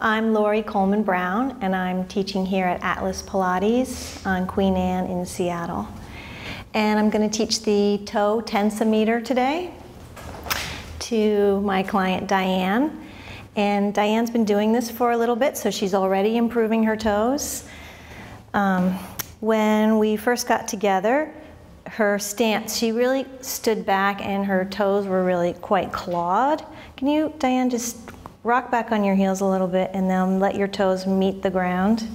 I'm Lori Coleman-Brown, and I'm teaching here at Atlas Pilates on Queen Anne in Seattle. And I'm going to teach the toe tensometer today to my client Diane. And Diane's been doing this for a little bit, so she's already improving her toes. When we first got together, her stance, she really stood back and her toes were really quite clawed. Can you, Diane, just rock back on your heels a little bit and then let your toes meet the ground.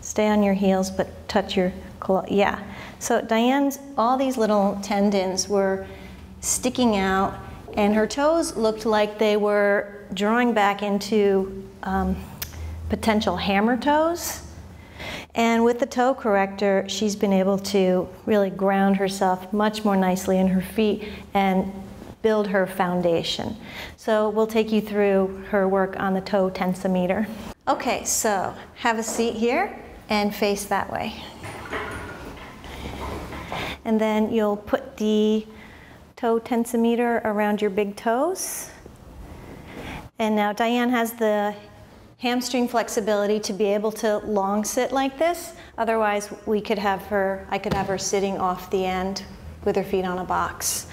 Stay on your heels, but touch your claw. Yeah. So Diane's, all these little tendons were sticking out, and her toes looked like they were drawing back into potential hammer toes. And with the toe corrector, she's been able to really ground herself much more nicely in her feet and build her foundation. So we'll take you through her work on the toe tensometer. Okay, so have a seat here and face that way. And then you'll put the toe tensometer around your big toes. And now Diane has the hamstring flexibility to be able to long sit like this. Otherwise, I could have her sitting off the end with her feet on a box.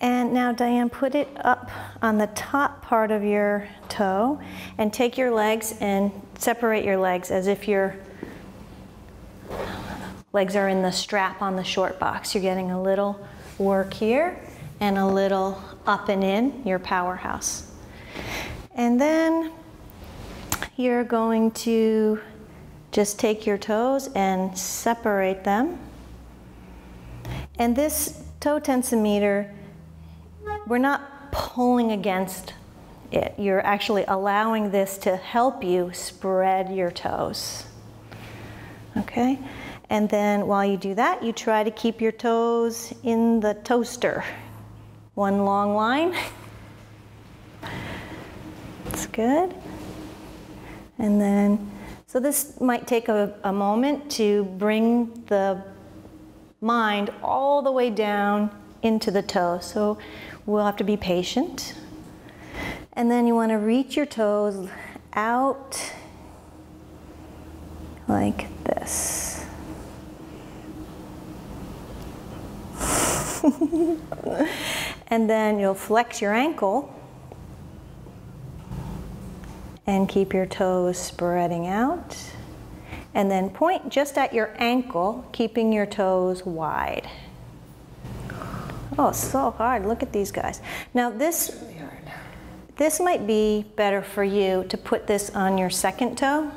And now, Diane, put it up on the top part of your toe and take your legs and separate your legs as if your legs are in the strap on the short box. You're getting a little work here and a little up and in, your powerhouse. And then you're going to just take your toes and separate them. And this toe tensometer, we're not pulling against it. You're actually allowing this to help you spread your toes. Okay? And then while you do that, you try to keep your toes in the toaster. One long line. That's good. And then, so this might take a moment to bring the mind all the way down into the toe. So we'll have to be patient. And then you want to reach your toes out like this. And then you'll flex your ankle and keep your toes spreading out. And then point just at your ankle, keeping your toes wide. Oh, so hard. Look at these guys. Now this might be better for you to put this on your second toe.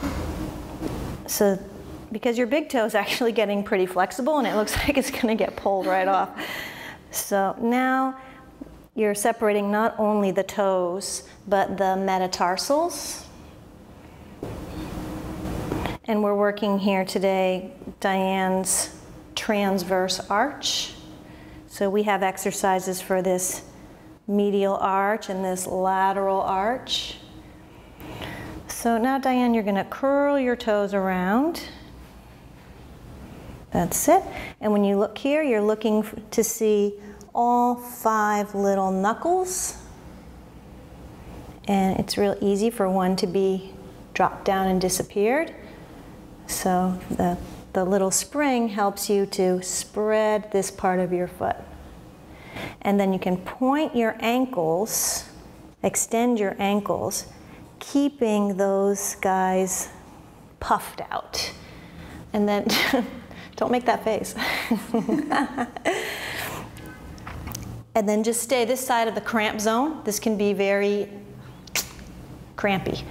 Mm-hmm. So, because your big toe is actually getting pretty flexible and it looks like it's going to get pulled right off. So now you're separating not only the toes, but the metatarsals. And we're working here today, Diane's transverse arch. So we have exercises for this medial arch and this lateral arch. So now, Diane, you're going to curl your toes around. That's it. And when you look here, you're looking to see all 5 little knuckles. And it's real easy for one to be dropped down and disappeared. So the little spring helps you to spread this part of your foot. And then you can point your ankles, extend your ankles, keeping those guys puffed out. And then, don't make that face. And then just stay this side of the cramp zone. This can be very crampy.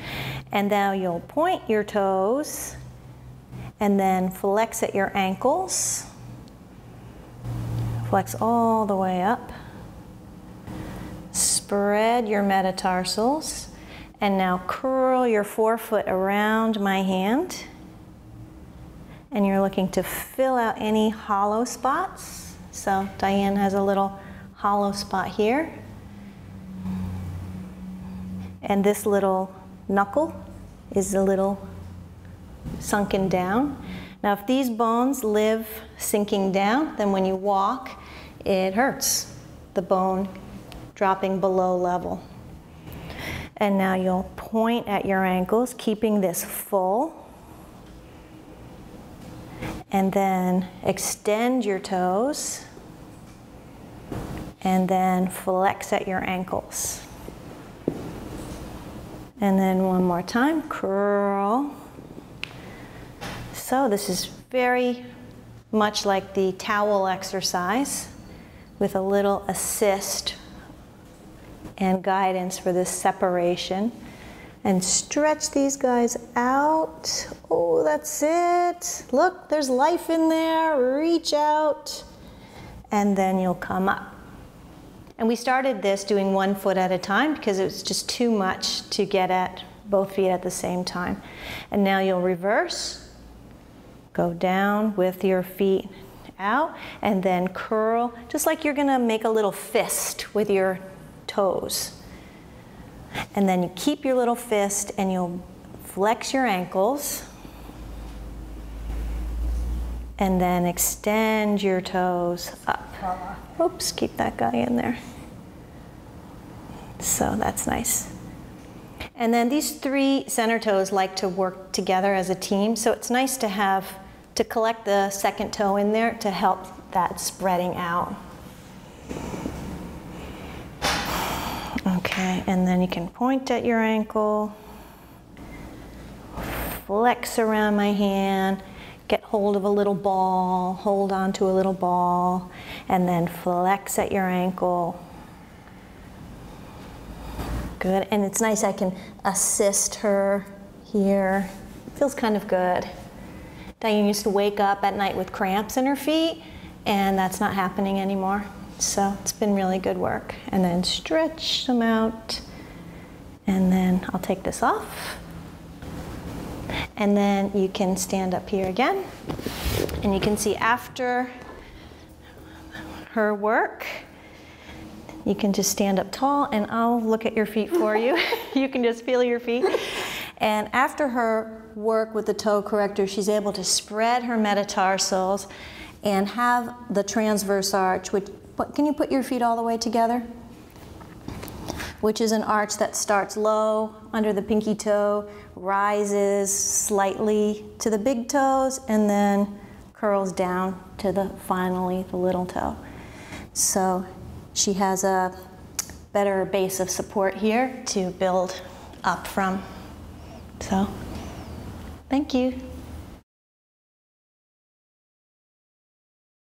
And now you'll point your toes and then flex at your ankles. Flex all the way up. Spread your metatarsals. And now curl your forefoot around my hand. And you're looking to fill out any hollow spots. So Diane has a little hollow spot here. And this little knuckle is a little sunken down. Now if these bones live sinking down, then when you walk, it hurts. The bone dropping below level. And now you'll point at your ankles, keeping this full. And then extend your toes. And then flex at your ankles. And then one more time, curl. So this is very much like the towel exercise with a little assist and guidance for this separation. And stretch these guys out. Oh, that's it. Look, there's life in there. Reach out. And then you'll come up. And we started this doing one foot at a time because it was just too much to get at both feet at the same time. And now you'll reverse, go down with your feet out, and then curl, just like you're gonna make a little fist with your toes. And then you keep your little fist and you'll flex your ankles. And then extend your toes up. Oops, keep that guy in there. So that's nice. And then these three center toes like to work together as a team, so it's nice to have, to collect the second toe in there to help that spreading out. Okay, and then you can point at your ankle, flex around my hand, get hold of a little ball, hold on to a little ball, and then flex at your ankle. Good, and it's nice I can assist her here. Feels kind of good. Diane used to wake up at night with cramps in her feet, and that's not happening anymore. So it's been really good work. And then stretch them out, and then I'll take this off. And then you can stand up here again. And you can see after her work, you can just stand up tall and I'll look at your feet for you. You can just feel your feet. And after her work with the toe corrector, she's able to spread her metatarsals and have the transverse arch, which, can you put your feet all the way together? Which is an arch that starts low under the pinky toe, rises slightly to the big toes, and then curls down to the, finally, the little toe. So she has a better base of support here to build up from. So, thank you.